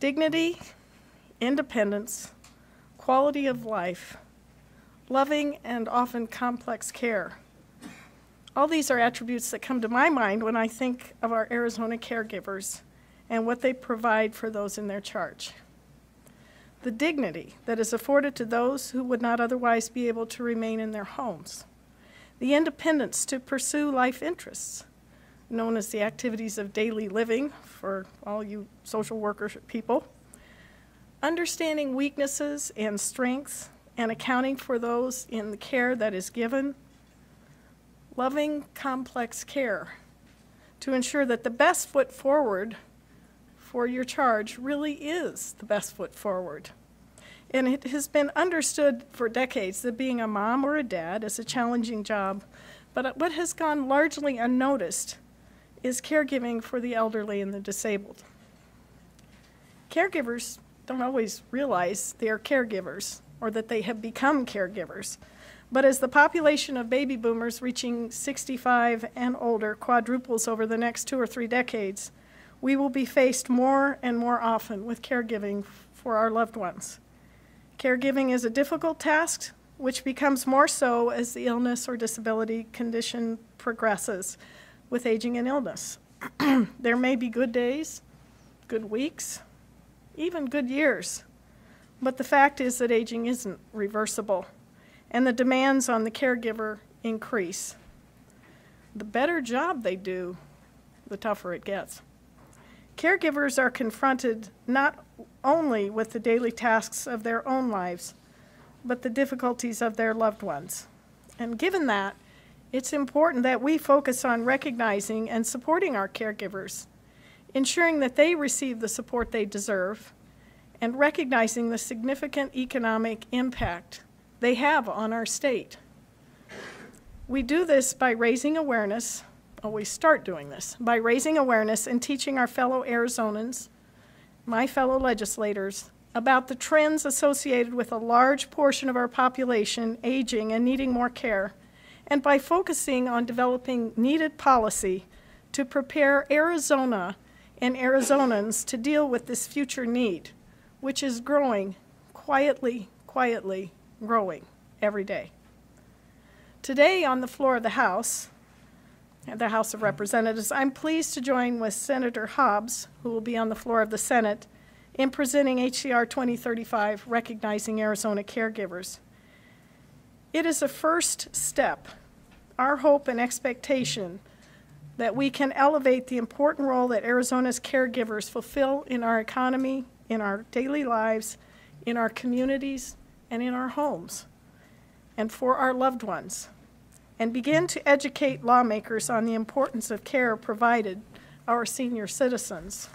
dignity, independence, quality of life, loving and often complex care. All these are attributes that come to my mind when I think of our Arizona caregivers and what they provide for those in their charge. The dignity that is afforded to those who would not otherwise be able to remain in their homes. The independence to pursue life interests, known as the activities of daily living for all you social worker people. Understanding weaknesses and strengths and accounting for those in the care that is given. Loving complex care to ensure that the best foot forward for your charge really is the best foot forward. And it has been understood for decades that being a mom or a dad is a challenging job, but what has gone largely unnoticed is caregiving for the elderly and the disabled. Caregivers don't always realize they are caregivers or that they have become caregivers. But as the population of baby boomers reaching 65 and older quadruples over the next 2 or 3 decades, we will be faced more and more often with caregiving for our loved ones. Caregiving is a difficult task, which becomes more so as the illness or disability condition progresses with aging and illness. There may be good days, good weeks, even good years, but the fact is that aging isn't reversible, and the demands on the caregiver increase. The better job they do, the tougher it gets. Caregivers are confronted not only with the daily tasks of their own lives, but the difficulties of their loved ones. And given that, it's important that we focus on recognizing and supporting our caregivers, ensuring that they receive the support they deserve, and recognizing the significant economic impact they have on our state. We do this by raising awareness, or we start doing this, by raising awareness and teaching our fellow Arizonans, my fellow legislators, about the trends associated with a large portion of our population aging and needing more care, and by focusing on developing needed policy to prepare Arizona and Arizonans to deal with this future need, which is growing quietly, growing every day. Today on the floor of the House, at the House of Representatives, I'm pleased to join with Senator Hobbs, who will be on the floor of the Senate, in presenting HCR 2035, Recognizing Arizona Caregivers. It is a first step, our hope and expectation, that we can elevate the important role that Arizona's caregivers fulfill in our economy, in our daily lives, in our communities, and in our homes, and for our loved ones, and begin to educate lawmakers on the importance of care provided our senior citizens.